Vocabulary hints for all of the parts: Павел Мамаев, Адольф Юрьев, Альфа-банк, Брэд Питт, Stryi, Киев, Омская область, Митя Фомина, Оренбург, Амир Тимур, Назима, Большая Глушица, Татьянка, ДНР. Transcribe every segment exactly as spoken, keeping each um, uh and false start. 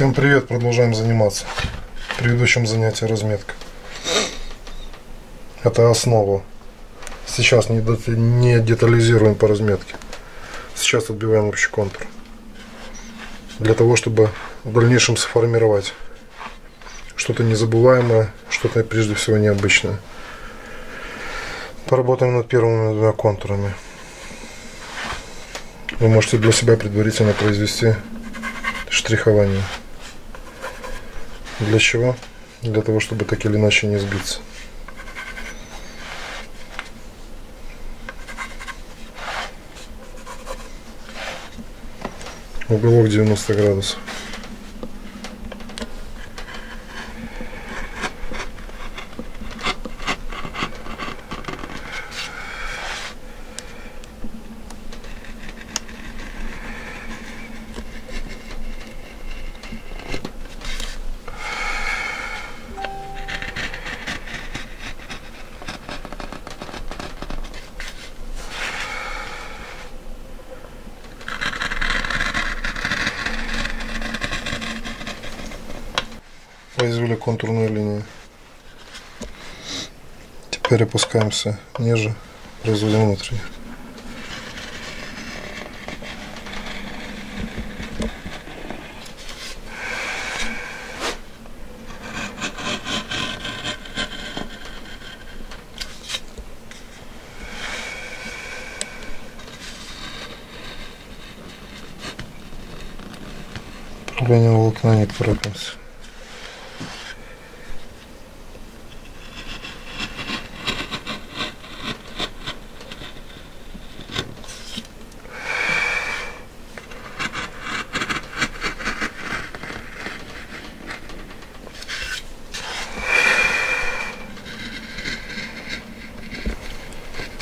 Всем привет! Продолжаем заниматься. В предыдущем занятии разметка. Это основа. Сейчас не детализируем по разметке. Сейчас отбиваем общий контур. Для того, чтобы в дальнейшем сформировать что-то незабываемое, что-то прежде всего необычное. Поработаем над первыми двумя контурами. Вы можете для себя предварительно произвести штрихование. Для чего? Для того, чтобы так или иначе не сбиться. Уголок девяносто градусов. Произвели контурную линию. Теперь опускаемся ниже, производим внутреннюю. Управление волокна не торопимся.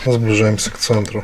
Сближаемся к центру.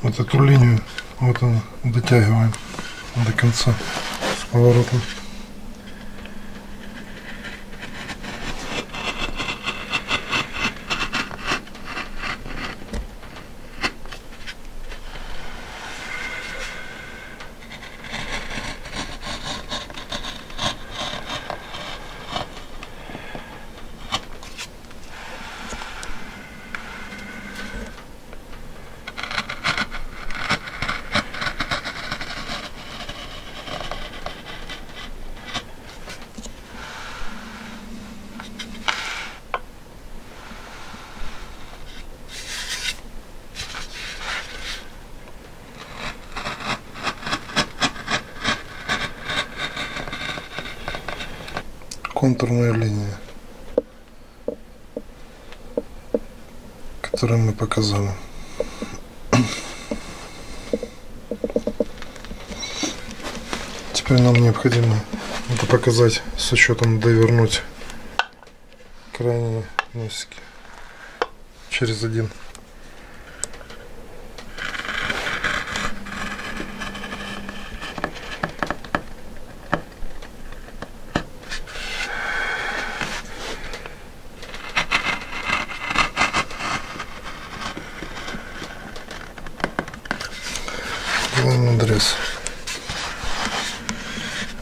Вот эту линию, вот она, дотягиваем до конца с поворотом. Контурная линия, которую мы показали. Теперь нам необходимо это показать с учетом довернуть крайние носики через один. Надрез.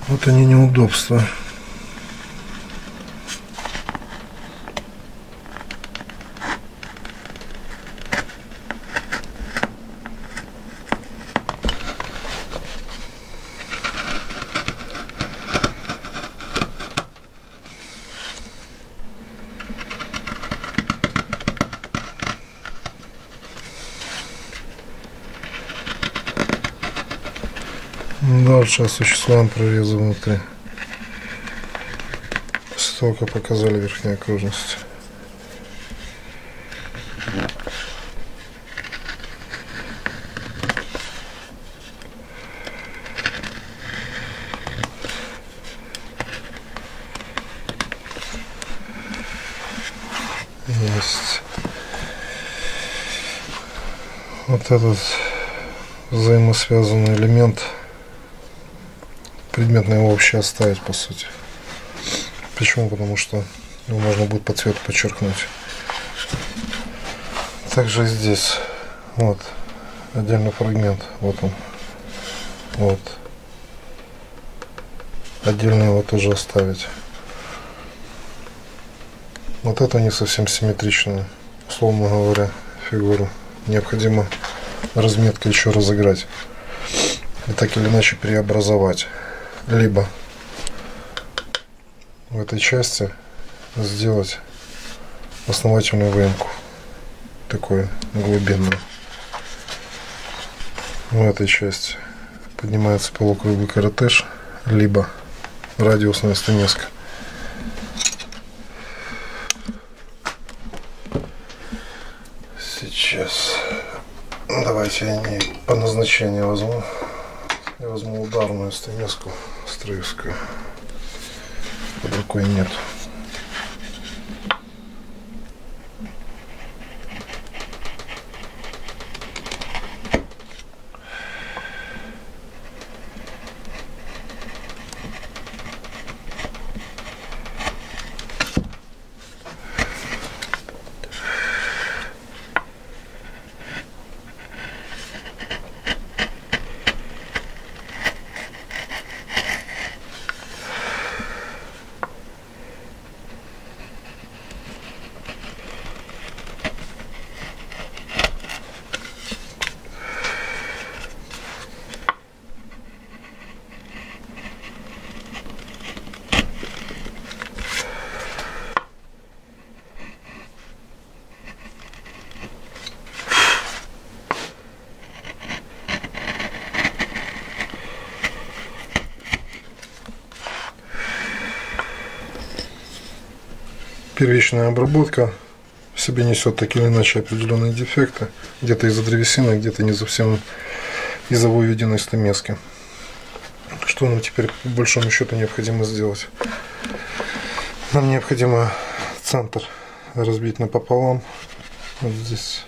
Вот они неудобства. Дальше осуществляем прорезы внутри. Столько показали верхней окружности. есть вот этот взаимосвязанный элемент, предметно его вообще оставить по сути. Почему? Потому что его можно будет по цвету подчеркнуть. Также и здесь вот отдельный фрагмент, вот он, вот отдельно его тоже оставить. Вот это не совсем симметричная, условно говоря, фигура. Необходимо разметки еще разыграть и так или иначе преобразовать. Либо в этой части сделать основательную выемку, такую глубинную. В этой части поднимается полукруглый коротыш, либо радиусная стамеска. Сейчас давайте я не по назначению возьму. Я возьму ударную стамеску строевскую. Под рукой нет. Первичная обработка в себе несет так или иначе определенные дефекты, где-то из-за древесины, где-то не совсем из-за выведенной стамески. Что нам теперь по большому счету необходимо сделать? Нам необходимо центр разбить напополам, вот здесь,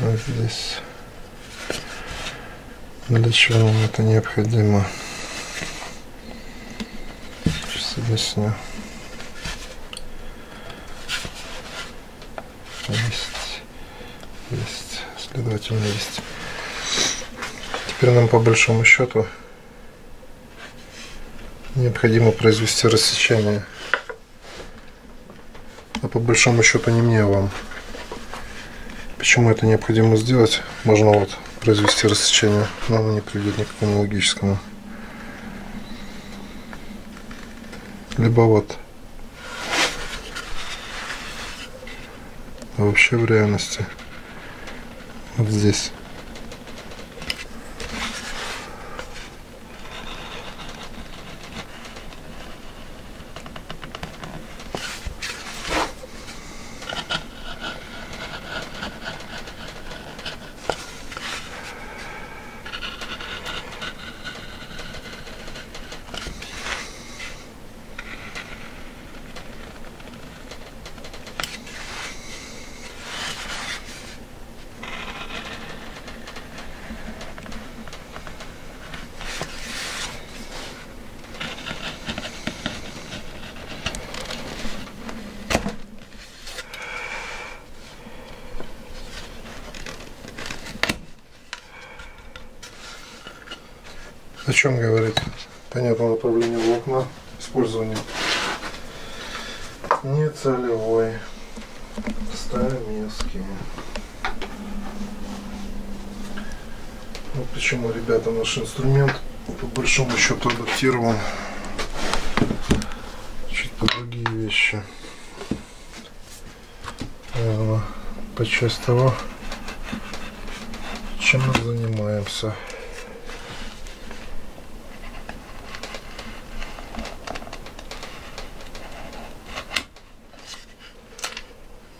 вот здесь. Для чего нам это необходимо? Сейчас объясню. Есть, есть, следовательно есть. Теперь нам по большому счету необходимо произвести рассечение. А по большому счету не мне, а вам. Почему это необходимо сделать? Можно вот произвести рассечение, но оно не приведет ни к какому логическому. Либо вот. А вообще в реальности вот здесь о чем говорит? Понятно, направление волокна, использование нецелевой стамески. Вот почему, ребята, наш инструмент по большому счету адаптирован чуть под другие вещи. Наверное, по части того, чем мы занимаемся.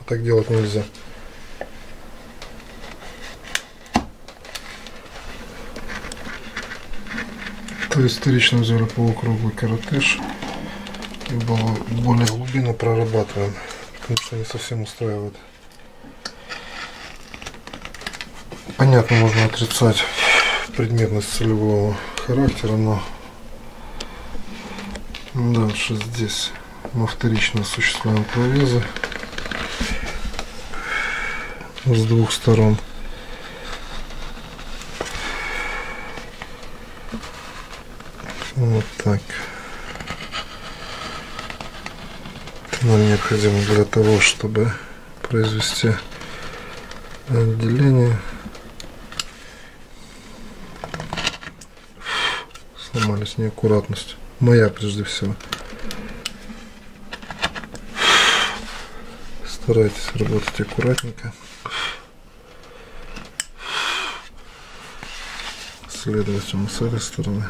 Так делать нельзя. То есть вторичный взор полукруглый коротыш. И как бы более глубину прорабатываем, потому что не совсем устраивает. Понятно, можно отрицать предметность целевого характера, но дальше здесь мы вторично осуществляем прорезы с двух сторон. Вот так. Это нам необходимо для того, чтобы произвести отделение. Сломались неаккуратность. Моя прежде всего. Старайтесь работать аккуратненько. Следовательно, с этой стороны.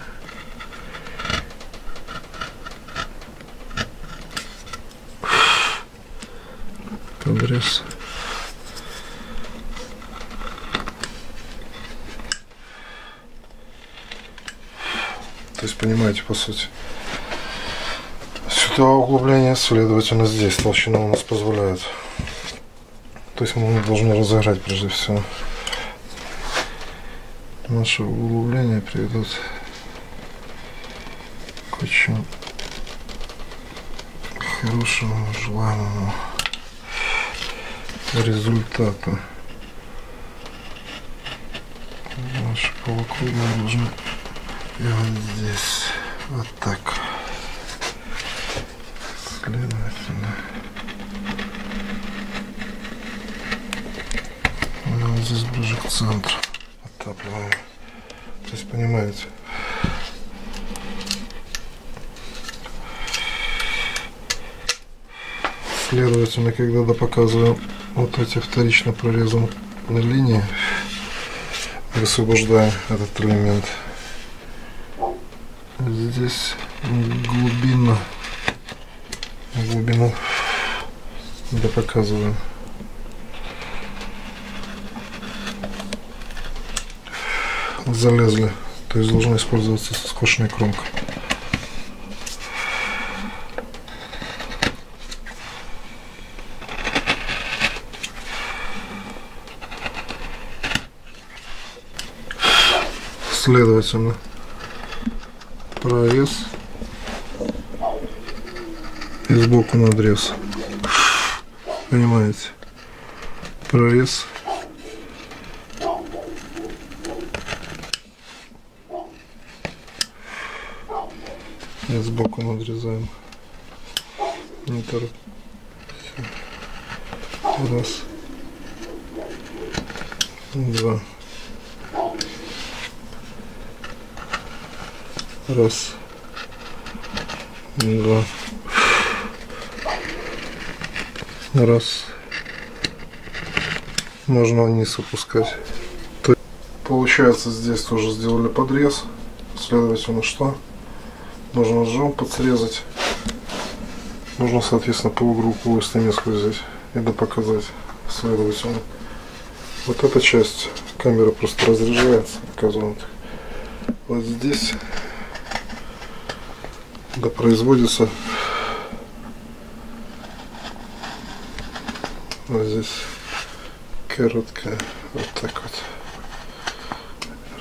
Обрез. То есть, понимаете, по сути, сюда углубление, следовательно, здесь толщина у нас позволяет. То есть мы должны разыграть прежде всего. Наши углубления приведут к очень хорошему, желаемому результату. Наши полукруглые должны. И вот здесь вот так. Следовательно, вот здесь ближе к центру оттапливаем. То есть, понимаете, следовательно, когда допоказываем вот эти вторично прорезанные линии, высвобождаем этот элемент. Здесь глубина, глубину допоказываем. Залезли, то есть должна использоваться скошенная кромка. Следовательно, прорез и сбоку надрез. Понимаете? Прорез. И сбоку надрезаем. Не торопимся. Раз. Два. Раз, два, раз. Можно вниз опускать. Получается, здесь тоже сделали подрез. Следовательно, что? Можно ножом подсрезать. Можно, соответственно, полукруглую стамеску взять и допоказать. Следовательно, вот эта часть камеры просто разряжается. Показываем. Вот здесь да производится вот здесь короткое вот так вот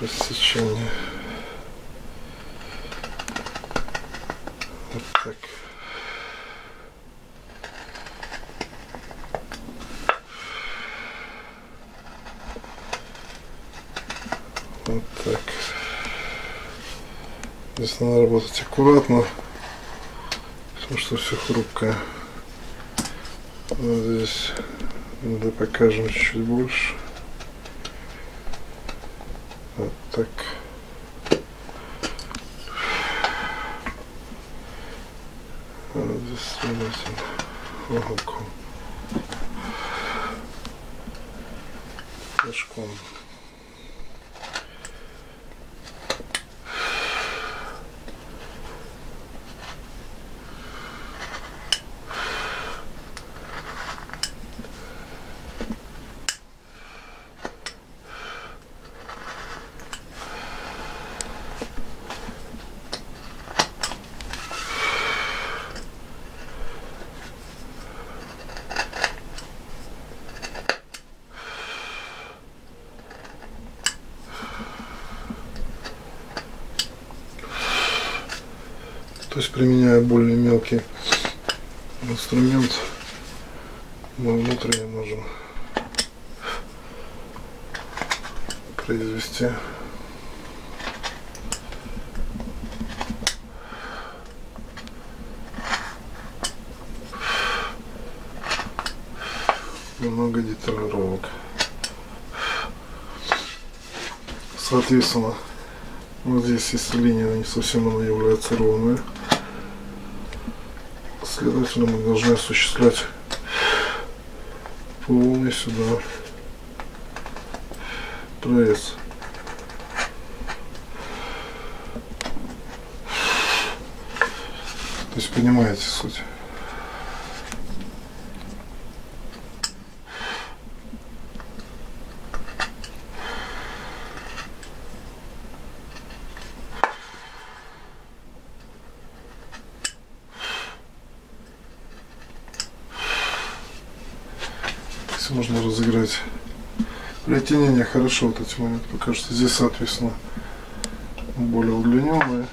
рассечение, вот так, вот так. Здесь надо работать аккуратно, потому что все хрупкое. Вот здесь надо покажем чуть-чуть больше. Вот так. Вот здесь следовательно уголком. Пешком. То есть, применяя более мелкий инструмент, мы внутренне можем произвести много детерировок. Соответственно, вот здесь, если линия не совсем она является ровной, следовательно, мы должны осуществлять полный сюда пресс. То есть, понимаете суть? Можно разыграть притянение хорошо, вот эти моменты, потому что здесь, соответственно, более удлиненные,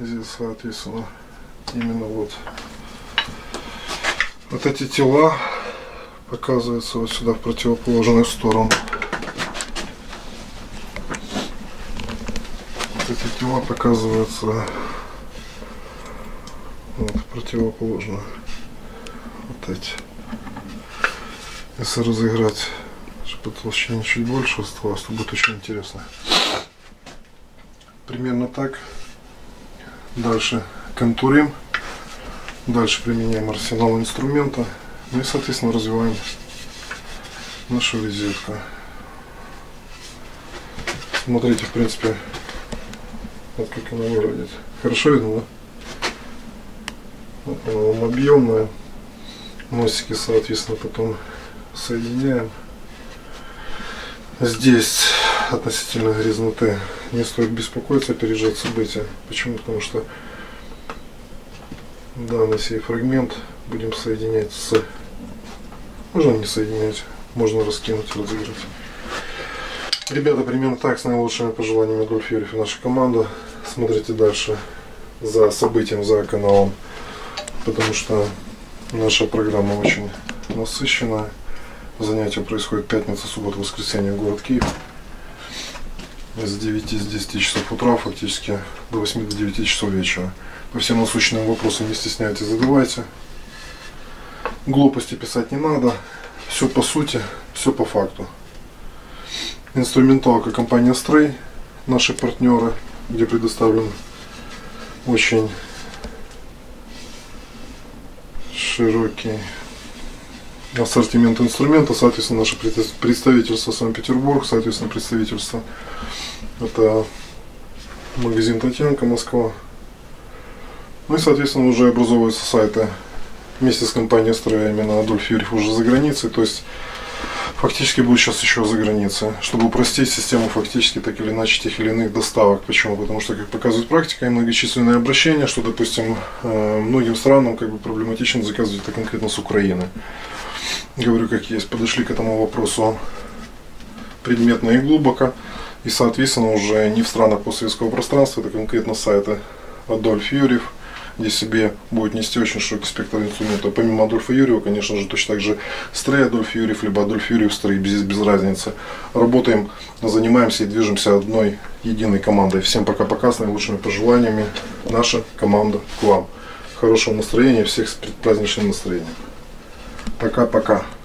здесь, соответственно, именно вот вот эти тела показываются вот сюда в противоположную сторону, вот эти тела показываются вот в противоположную, вот эти. Если разыграть, чтобы толщина чуть больше оставалась, то будет очень интересно. Примерно так. Дальше контурим. Дальше применяем арсенал инструмента. Ну и, соответственно, развиваем нашу резетку. Смотрите, в принципе, вот как она выглядит. Хорошо видно, да? Вот она вам объемная. Носики, соответственно, потом соединяем. Здесь относительно грязноты не стоит беспокоиться, опережать события. Почему? Потому что данный сей фрагмент будем соединять с... Можно не соединять, можно раскинуть и разыграть. Ребята, примерно так, с наилучшими пожеланиями, Адольф Юрьев и наша команда. Смотрите дальше за событием, за каналом, потому что наша программа очень насыщенная. Занятие происходит пятница, суббота, воскресенье, город Киев. С девяти до десяти часов утра, фактически до восьми до девяти часов вечера. По всем насущным вопросам не стесняйтесь, задавайте. Глупости писать не надо. Все по сути, все по факту. Инструменталка, компания Stryi, наши партнеры, где предоставлен очень широкий ассортимент инструмента, соответственно, наше представительство Санкт-Петербург, соответственно, представительство это магазин Татьянка, Москва. Ну и, соответственно, уже образовываются сайты вместе с компанией Stryi, именно Адольф Юрьев уже за границей, то есть фактически будет сейчас еще за границей, чтобы упростить систему фактически так или иначе тех или иных доставок. Почему? Потому что, как показывает практика и многочисленные обращения, что, допустим, многим странам как бы проблематично заказывать это конкретно с Украины. Говорю, как есть, подошли к этому вопросу предметно и глубоко, и, соответственно, уже не в странах постсоветского пространства, это конкретно сайты Адольф Юрьев, где себе будет нести очень широкий спектр инструментов. Помимо Адольфа Юрьева, конечно же, точно так же Stryi Адольф Юрьев, либо Адольф Юрьев Stryi, без, без разницы. Работаем, занимаемся и движемся одной единой командой. Всем пока-пока, с наилучшими пожеланиями. Наша команда к вам. Хорошего настроения, всех с предпраздничным настроением. Пока-пока.